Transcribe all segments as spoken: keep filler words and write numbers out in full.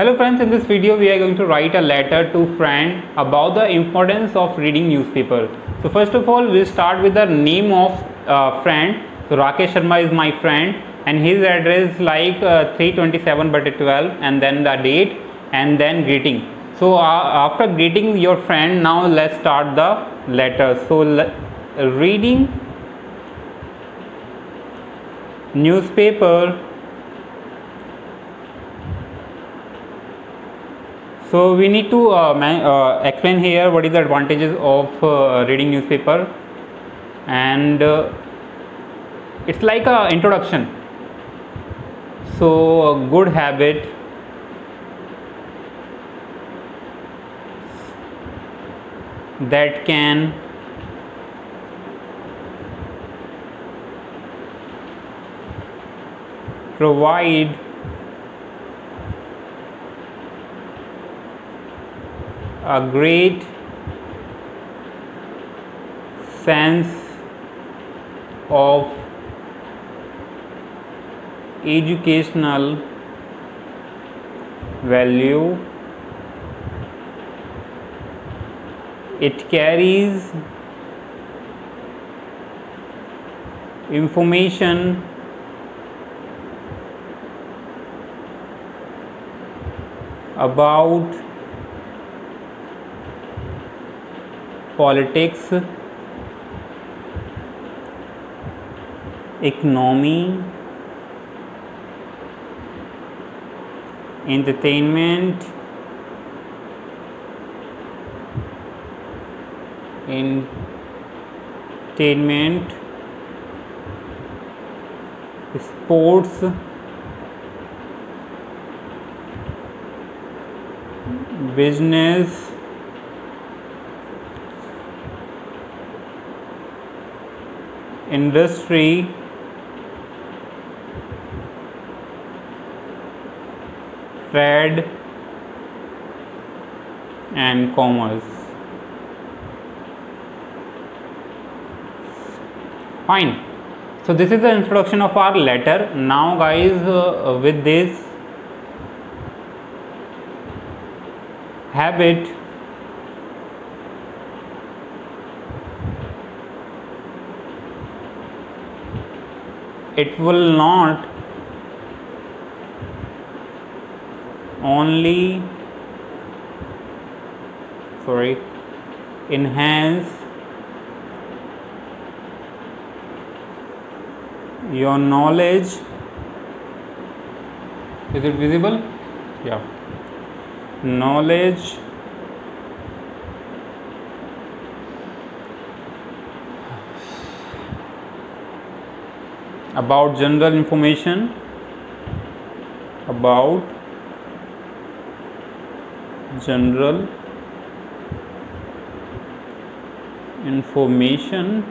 Hello friends, in this video we are going to write a letter to friend about the importance of reading newspaper. So first of all, we'll start with the name of uh, friend. So Rakesh Sharma is my friend and his address like uh, three twenty-seven by twelve, and then the date and then greeting. So uh, after greeting your friend, now let's start the letter. So le reading newspaper. So we need to uh, uh, explain here what is the advantages of uh, reading newspaper, and uh, it's like a introduction. So a good habit, that can provide a great sense of educational value. It carries information about politics, economy, entertainment, entertainment, sports, business, industry, trade and commerce. Fine. So this is the introduction of our letter. Now guys, uh, with this habit, it will not only sorry enhance your knowledge. Is it visible? Yeah. Knowledge about general information about general information,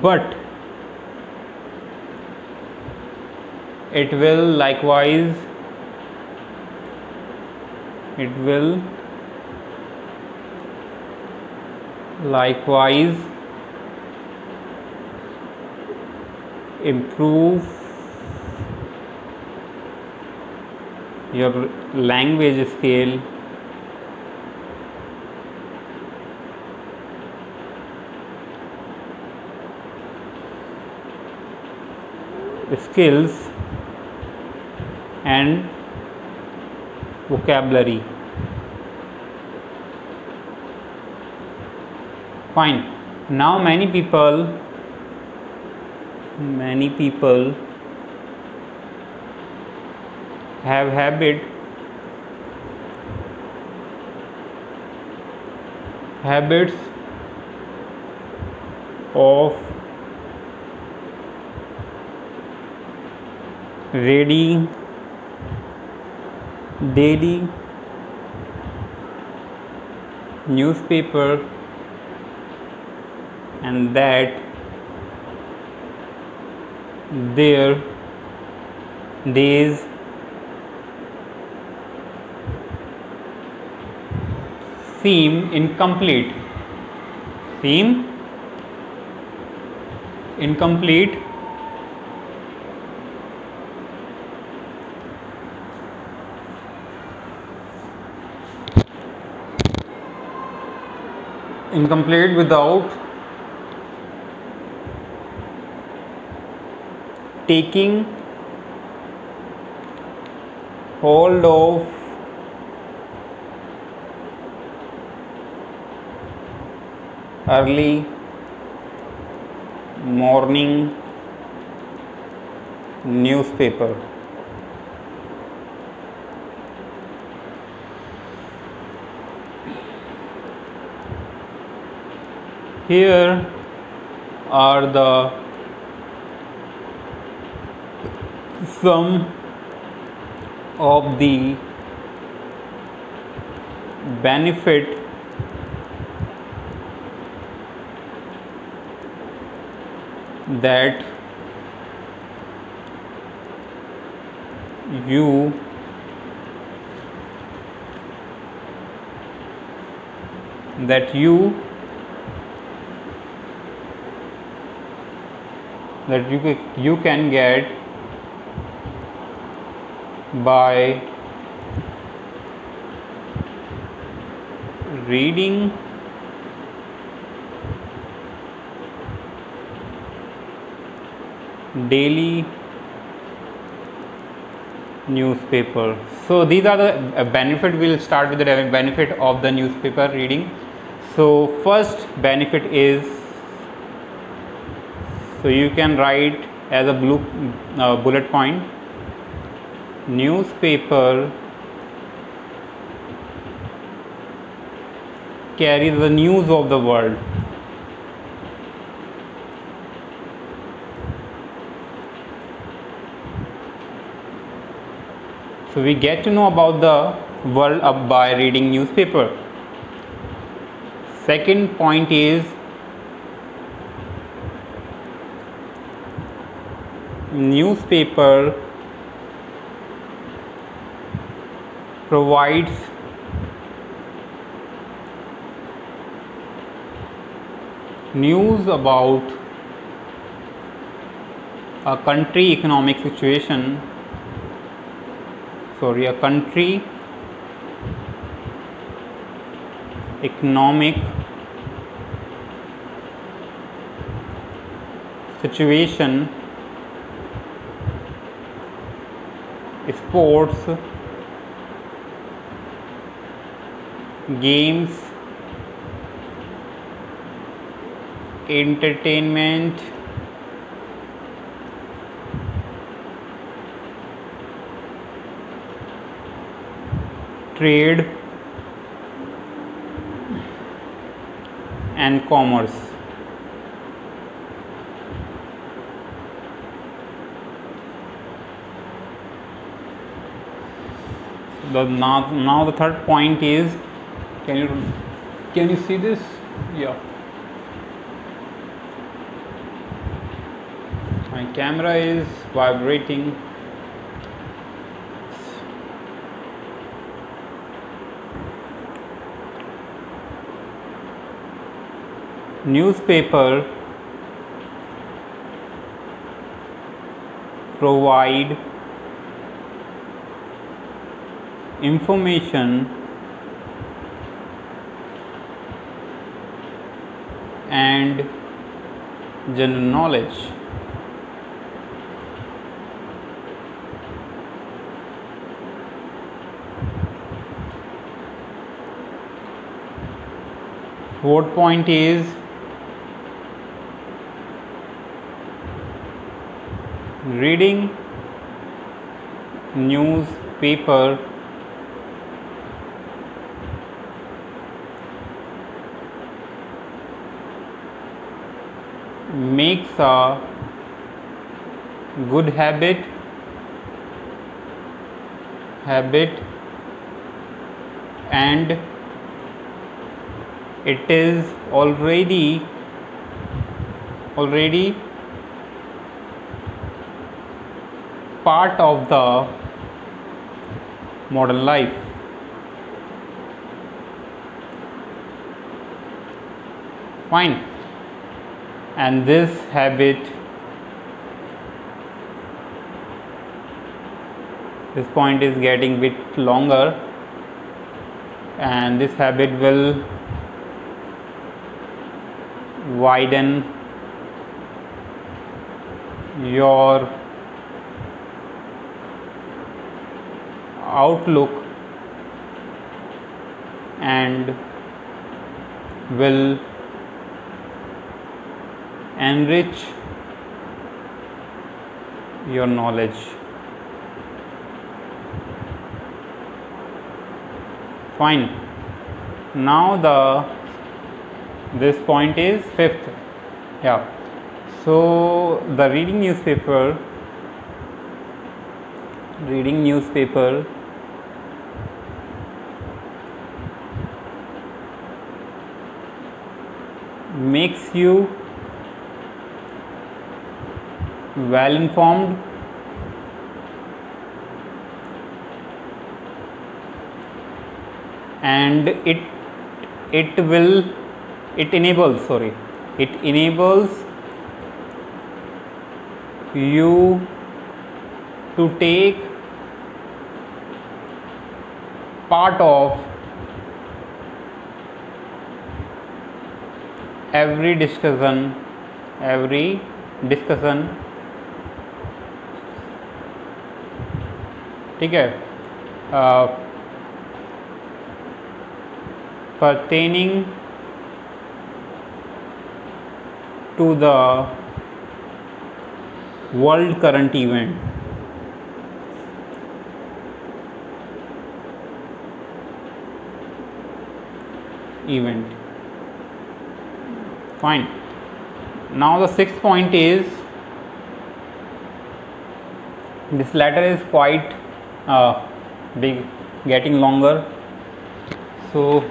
but it will likewise it will likewise improve your language skill, skills and vocabulary. Fine. Now many people Many people have habit habits of reading daily newspaper, and that their days seem incomplete seem incomplete incomplete without taking hold of early morning newspaper. Here are the some of the benefit that you that you that you you can get by reading daily newspaper. So these are the benefit. We'll start with the benefit of the newspaper reading. So first benefit is, so you can write as a blue uh, bullet point, newspaper carries the news of the world. So we get to know about the world up by reading newspaper. Second point is, newspaper provides news about a country economic situation sorry a country economic situation, sports, games, entertainment, trade, and commerce. The now, now the third point is, can you can you see this? Yeah, my camera is vibrating. Newspaper provide information and general knowledge. Fourth point is, reading newspaper makes a good habit habit and it is already already part of the modern life. Fine. And this habit, this point is getting bit longer, and this habit will widen your outlook and will enrich your knowledge. Fine. Now the this point is fifth. Yeah. So the reading newspaper, reading newspaper makes you well informed, and it it will it enables sorry it enables you to take part of every discussion every discussion ठीक है, pertaining to the world current event. Event. Fine. Now the sixth point is, this letter is quite uh big, getting longer. So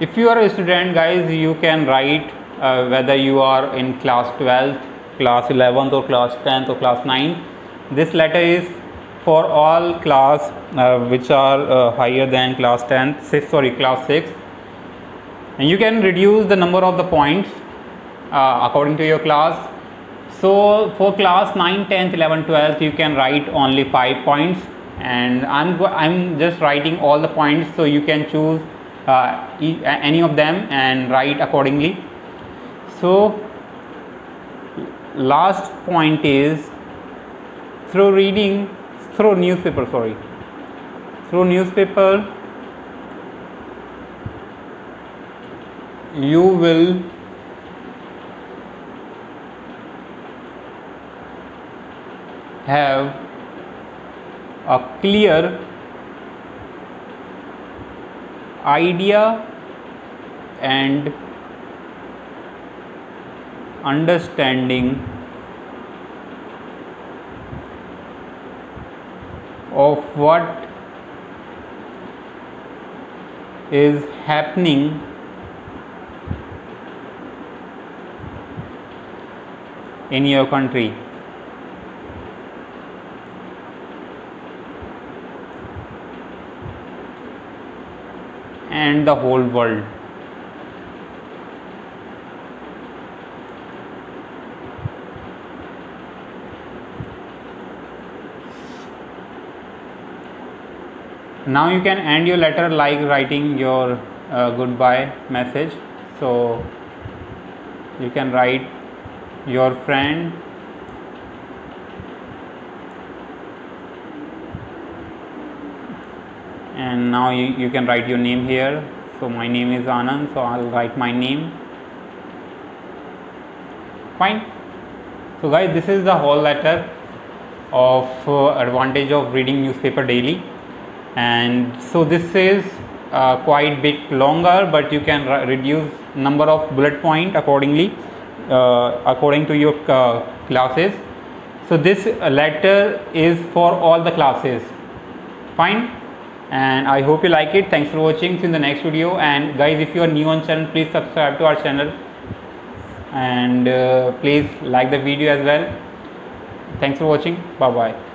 if you are a student, guys, you can write uh, whether you are in class twelfth, class eleventh or class tenth or class ninth. This letter is for all class uh, which are uh, higher than class tenth, sixth, sorry class sixth, and you can reduce the number of the points uh, according to your class. So for class nine, tenth, eleven, twelve, you can write only five points, and I'm I'm just writing all the points, so you can choose uh, e any of them and write accordingly. So last point is, through reading through newspaper sorry through newspaper you will have a clear idea and understanding of what is happening in your country. And the whole world. Now you can end your letter like writing your uh, goodbye message. So you can write, your friend and now you, you can write your name here. So my name is Anand, so I'll write my name. Fine. So guys, this is the whole letter of uh, advantage of reading newspaper daily. And so this is uh, quite bit longer, but you can reduce number of bullet point accordingly uh, according to your uh, classes. So this letter is for all the classes. Fine. And I hope you like it. Thanks for watching. See you in the next video. And guys, if you are new on channel, please subscribe to our channel and uh, please like the video as well. Thanks for watching. Bye bye.